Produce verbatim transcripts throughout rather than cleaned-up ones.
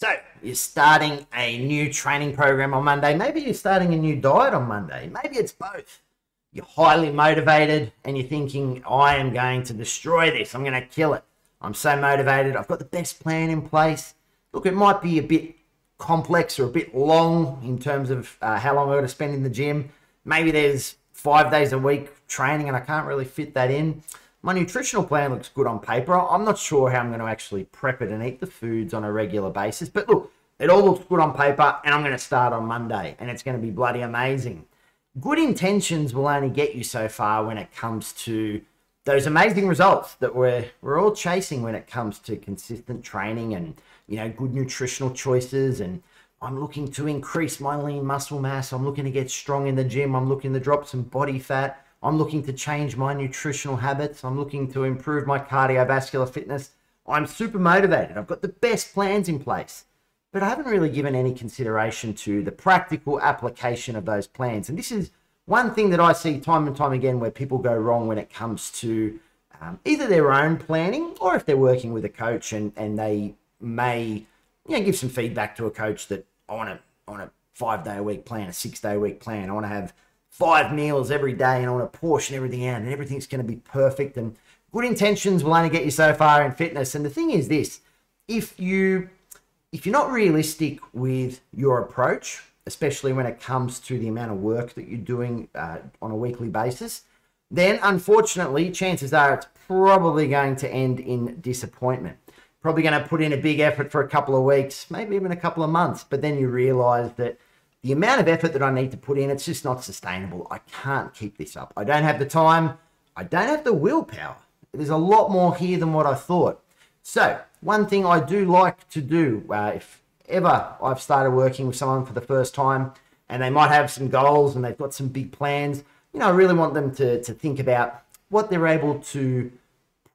So you're starting a new training program on Monday. Maybe you're starting a new diet on Monday. Maybe it's both. You're highly motivated and you're thinking, I am going to destroy this. I'm going to kill it. I'm so motivated. I've got the best plan in place. Look, it might be a bit complex or a bit long in terms of uh, how long I've got to spend in the gym. Maybe there's five days a week training and I can't really fit that in. My nutritional plan looks good on paper. I'm not sure how I'm going to actually prep it and eat the foods on a regular basis. But look, it all looks good on paper and I'm going to start on Monday and it's going to be bloody amazing. Good intentions will only get you so far when it comes to those amazing results that we're, we're all chasing when it comes to consistent training and, you know, good nutritional choices. And I'm looking to increase my lean muscle mass. I'm looking to get strong in the gym. I'm looking to drop some body fat. I'm looking to change my nutritional habits. I'm looking to improve my cardiovascular fitness. I'm super motivated. I've got the best plans in place, but I haven't really given any consideration to the practical application of those plans. And this is one thing that I see time and time again where people go wrong when it comes to um, either their own planning or if they're working with a coach and, and they may, you know, give some feedback to a coach that I want to, I want a five-day-a-week plan, a six-day-a-week plan. I want to have five meals every day and I want to portion everything out and everything's going to be perfect. And good intentions will only get you so far in fitness. And the thing is this, if you, if you're not realistic with your approach, especially when it comes to the amount of work that you're doing uh, on a weekly basis, then unfortunately, chances are it's probably going to end in disappointment. Probably going to put in a big effort for a couple of weeks, maybe even a couple of months, but then you realize that the amount of effort that I need to put in, it's just not sustainable. I can't keep this up. I don't have the time. I don't have the willpower. There's a lot more here than what I thought. So one thing I do like to do, uh, if ever I've started working with someone for the first time and they might have some goals and they've got some big plans, you know, I really want them to, to think about what they're able to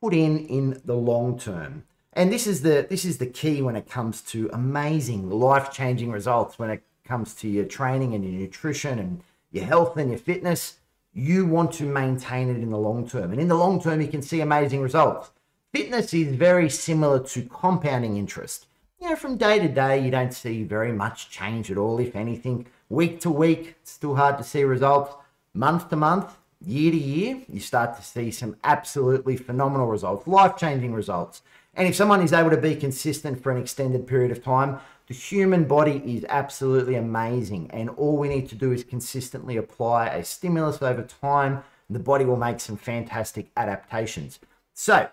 put in in the long term. And this is the, this is the key when it comes to amazing, life-changing results when it comes to your training and your nutrition and your health and your fitness. You want to maintain it in the long term. And in the long term, you can see amazing results. Fitness is very similar to compounding interest. You know, from day to day, you don't see very much change at all, if anything. Week to week, it's still hard to see results. Month to month, year to year, you start to see some absolutely phenomenal results, life-changing results. And if someone is able to be consistent for an extended period of time, the human body is absolutely amazing. And all we need to do is consistently apply a stimulus over time. And the body will make some fantastic adaptations. So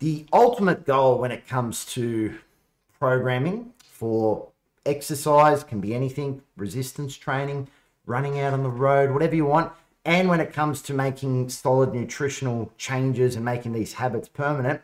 the ultimate goal when it comes to programming for exercise can be anything, resistance training, running out on the road, whatever you want. And when it comes to making solid nutritional changes and making these habits permanent,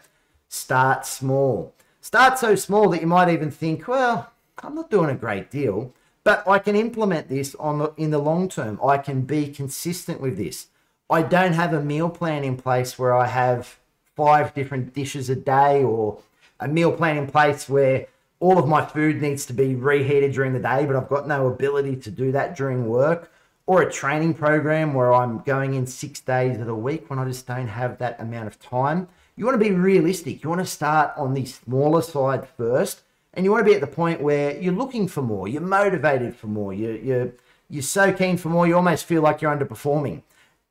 start small. Start so small that you might even think, well, I'm not doing a great deal, but I can implement this on the, in the long term. I can be consistent with this. I don't have a meal plan in place where I have five different dishes a day, or a meal plan in place where all of my food needs to be reheated during the day, but I've got no ability to do that during work, or a training program where I'm going in six days of the week when I just don't have that amount of time. You want to be realistic. You want to start on the smaller side first, and you want to be at the point where you're looking for more, you're motivated for more, you're, you're, you're so keen for more, you almost feel like you're underperforming,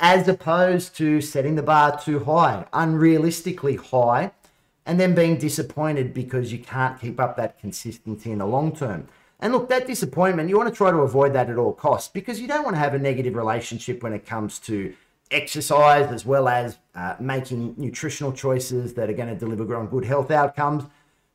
as opposed to setting the bar too high, unrealistically high, and then being disappointed because you can't keep up that consistency in the long term. And look, that disappointment, you want to try to avoid that at all costs, because you don't want to have a negative relationship when it comes to exercise, as well as uh, making nutritional choices that are going to deliver on good health outcomes,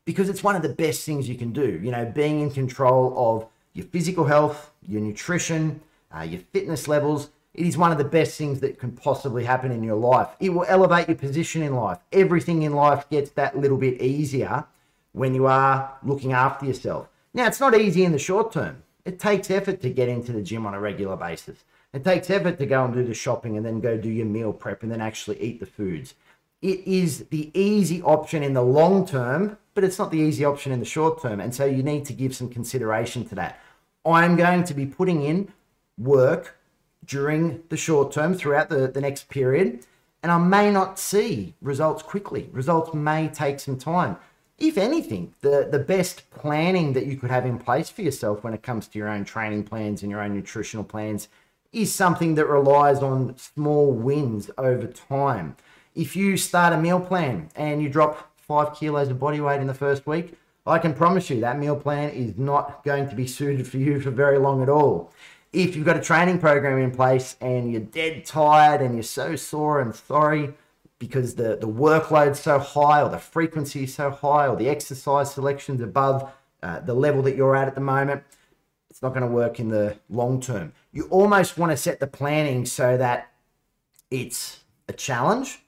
because it's one of the best things you can do. You know, being in control of your physical health, your nutrition, uh, your fitness levels, it is one of the best things that can possibly happen in your life. It will elevate your position in life. Everything in life gets that little bit easier when you are looking after yourself. Now, it's not easy in the short term. It takes effort to get into the gym on a regular basis. It takes effort to go and do the shopping and then go do your meal prep and then actually eat the foods. It is the easy option in the long term, but it's not the easy option in the short term. And so you need to give some consideration to that. I'm going to be putting in work during the short term, throughout the, the next period, and I may not see results quickly. Results may take some time. if anything, the, the best planning that you could have in place for yourself when it comes to your own training plans and your own nutritional plans is something that relies on small wins over time. If you start a meal plan and you drop five kilos of body weight in the first week, I can promise you that meal plan is not going to be suited for you for very long at all. If you've got a training program in place and you're dead tired and you're so sore and sorry because the, the workload's so high or the frequency is so high or the exercise selection's above uh, the level that you're at at the moment, it's not going to work in the long term. You almost want to set the planning so that it's a challenge,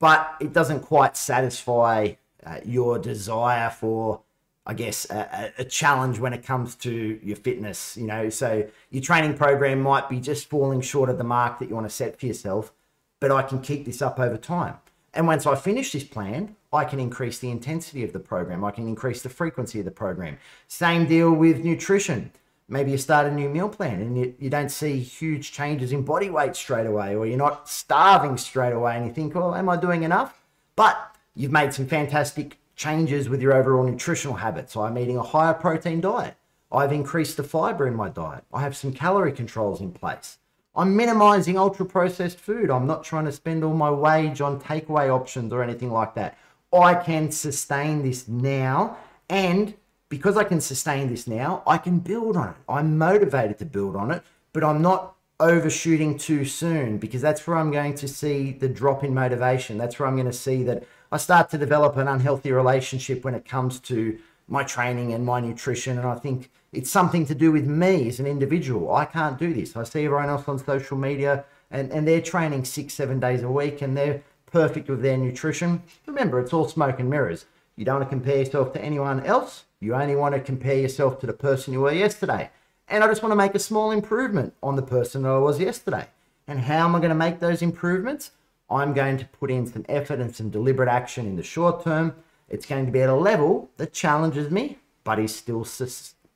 but it doesn't quite satisfy uh, your desire for, I guess, a, a challenge when it comes to your fitness, you know. So your training program might be just falling short of the mark that you want to set for yourself, but I can keep this up over time. And once I finish this plan, I can increase the intensity of the program. I can increase the frequency of the program. Same deal with nutrition. Maybe you start a new meal plan and you, you don't see huge changes in body weight straight away, or you're not starving straight away and you think, oh, am I doing enough? But you've made some fantastic changes with your overall nutritional habits. So I'm eating a higher protein diet. I've increased the fiber in my diet. I have some calorie controls in place. I'm minimizing ultra processed food. I'm not trying to spend all my wage on takeaway options or anything like that. I can sustain this now, and because I can sustain this now, I can build on it. I'm motivated to build on it, but I'm not overshooting too soon, because that's where I'm going to see the drop in motivation. That's where I'm going to see that I start to develop an unhealthy relationship when it comes to my training and my nutrition. And I think it's something to do with me as an individual. I can't do this. I see everyone else on social media and, and they're training six, seven days a week and they're perfect with their nutrition. Remember, it's all smoke and mirrors. You don't want to compare yourself to anyone else. You only want to compare yourself to the person you were yesterday. And I just want to make a small improvement on the person that I was yesterday. And how am I going to make those improvements? I'm going to put in some effort and some deliberate action in the short term. It's going to be at a level that challenges me, but is still,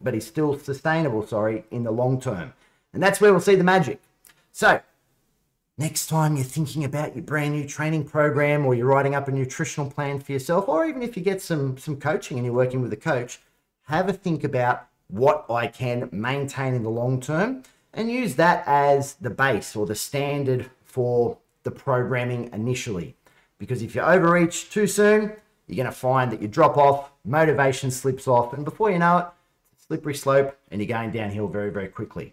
but is still sustainable, sorry, in the long term. And that's where we'll see the magic. So next time you're thinking about your brand new training program, or you're writing up a nutritional plan for yourself, or even if you get some, some coaching and you're working with a coach, have a think about what I can maintain in the long term and use that as the base or the standard for the programming initially. Because if you overreach too soon, you're going to find that you drop off, motivation slips off, and before you know it, it's a slippery slope and you're going downhill very, very quickly.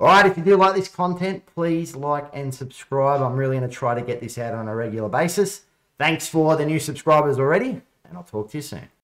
All right, if you do like this content, please like and subscribe. I'm really going to try to get this out on a regular basis. Thanks for the new subscribers already, and I'll talk to you soon.